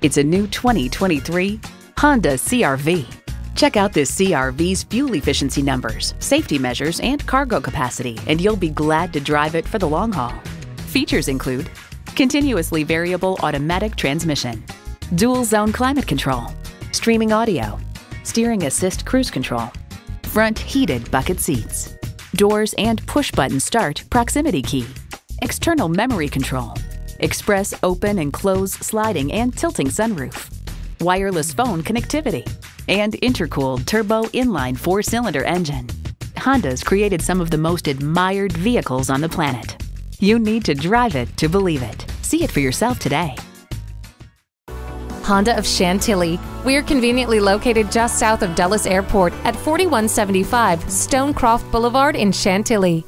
It's a new 2023 Honda CR-V. Check out this CR-V's fuel efficiency numbers, safety measures, and cargo capacity, and you'll be glad to drive it for the long haul. Features include continuously variable automatic transmission, dual zone climate control, streaming audio, steering assist cruise control, front heated bucket seats, doors and push button start proximity key, external memory control, express open and close sliding and tilting sunroof, wireless phone connectivity, and intercooled turbo inline four-cylinder engine. Honda's created some of the most admired vehicles on the planet. You need to drive it to believe it. See it for yourself today. Honda of Chantilly. We're conveniently located just south of Dulles Airport at 4175 Stonecroft Boulevard in Chantilly.